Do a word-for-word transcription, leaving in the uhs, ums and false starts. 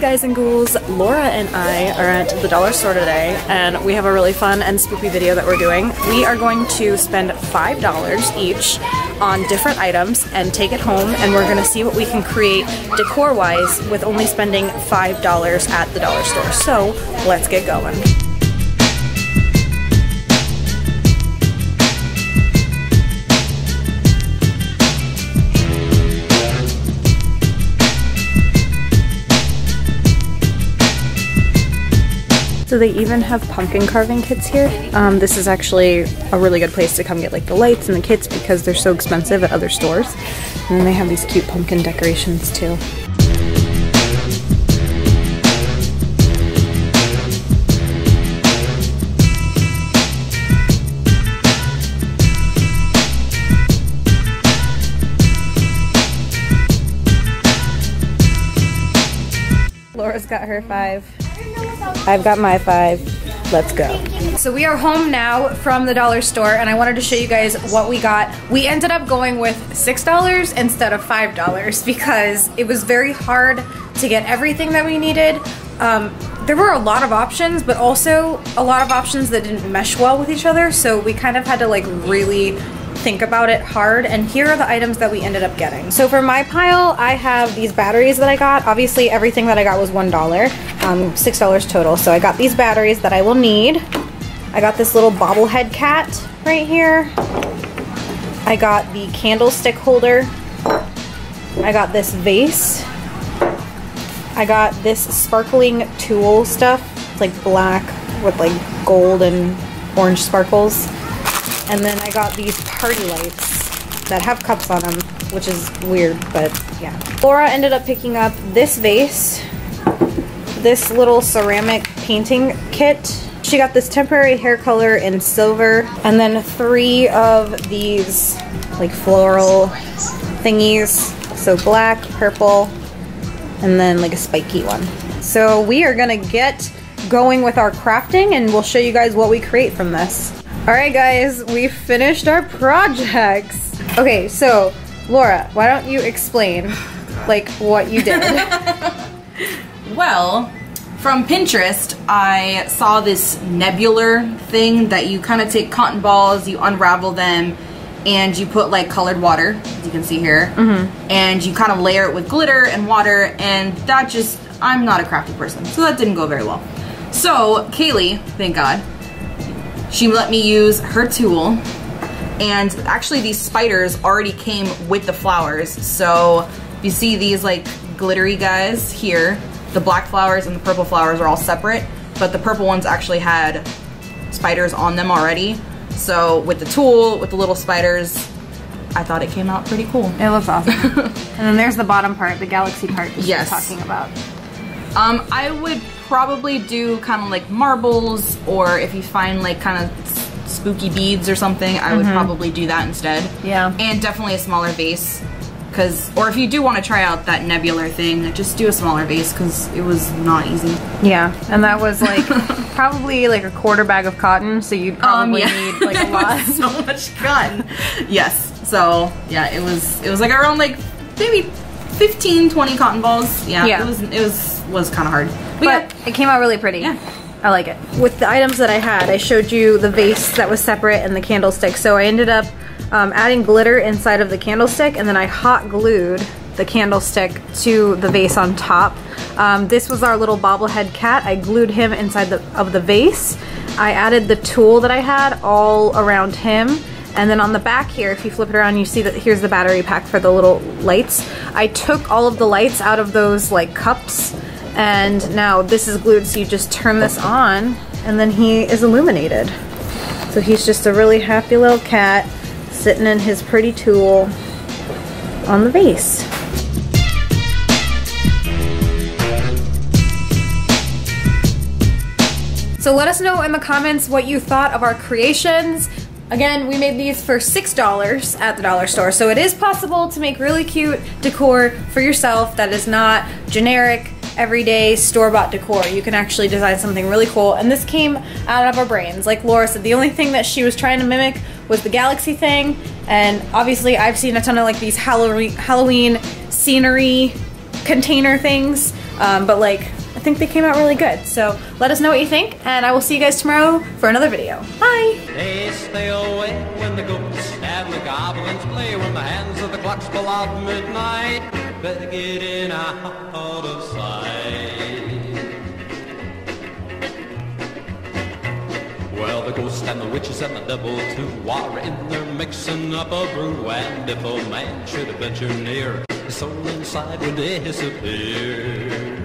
Hey guys and ghouls, Laura and I are at the dollar store today and we have a really fun and spooky video that we're doing. We are going to spend five dollars each on different items and take it home, and we're gonna see what we can create decor-wise with only spending five dollars at the dollar store. So let's get going. So they even have pumpkin carving kits here. Um, this is actually a really good place to come get like the lights and the kits because they're so expensive at other stores. And then they have these cute pumpkin decorations too. Laura's got her five. I've got my five. Let's go. So we are home now from the dollar store and I wanted to show you guys what we got. We ended up going with six dollars instead of five dollars because it was very hard to get everything that we needed. Um, there were a lot of options, but also a lot of options that didn't mesh well with each other, so we kind of had to like really think about it hard, and here are the items that we ended up getting. So for my pile, I have these batteries that I got. Obviously, everything that I got was one dollar, um, six dollars total. So I got these batteries that I will need. I got this little bobblehead cat right here. I got the candlestick holder. I got this vase. I got this sparkling tulle stuff. It's like black with like gold and orange sparkles. And then I got these party lights that have cups on them, which is weird, but yeah. Laura ended up picking up this vase, this little ceramic painting kit. She got this temporary hair color in silver, and then three of these like floral thingies. So black, purple, and then like a spiky one. So we are gonna get going with our crafting and we'll show you guys what we create from this. Alright guys, we finished our projects. Okay, so Laura, why don't you explain like what you did? Well, from Pinterest, I saw this nebular thing that you kind of take cotton balls, you unravel them, and you put like colored water, as you can see here, mm-hmm. and you kind of layer it with glitter and water, and that just, I'm not a crafty person, so that didn't go very well. So Kayleigh, thank God, she let me use her tool, and actually these spiders already came with the flowers. So you see these like glittery guys here, the black flowers and the purple flowers are all separate, but the purple ones actually had spiders on them already. So with the tool, with the little spiders, I thought it came out pretty cool. It looks awesome. And then there's the bottom part, the galaxy part that yes. you're talking about. Um, I would probably do kind of like marbles, or if you find like kind of spooky beads or something, I would mm-hmm. probably do that instead. Yeah. And definitely a smaller vase, because, or if you do want to try out that nebular thing, just do a smaller vase because it was not easy. Yeah, and that was like probably like a quarter bag of cotton, so you'd probably um, yeah. need like a lot. So much cotton. Yes. So yeah, it was it was like around like maybe fifteen, twenty cotton balls. Yeah, yeah. It was it was was kind of hard. We but got, it came out really pretty. Yeah. I like it. With the items that I had, I showed you the vase that was separate and the candlestick. So I ended up um, adding glitter inside of the candlestick, and then I hot glued the candlestick to the vase on top. Um, this was our little bobblehead cat. I glued him inside the, of the vase. I added the tool that I had all around him. And then on the back here, if you flip it around, you see that here's the battery pack for the little lights. I took all of the lights out of those like cups, and now this is glued, so you just turn this on and then he is illuminated. So he's just a really happy little cat sitting in his pretty tool on the vase. So let us know in the comments what you thought of our creations. Again, we made these for six dollars at the dollar store, so it is possible to make really cute decor for yourself that is not generic, everyday, store-bought decor. You can actually design something really cool, and this came out of our brains. Like Laura said, the only thing that she was trying to mimic was the galaxy thing, and obviously I've seen a ton of like these Halloween, Halloween scenery container things. um, but like I think they came out really good. So let us know what you think, and I will see you guys tomorrow for another video. Bye! They stay away when the goats and the goblins play, when the hands of the clocks pull out midnight. Better get in out of sight. Well, the ghosts and the witches and the devil too are in there mixing up a brew, and if a man should venture near, his soul inside would disappear.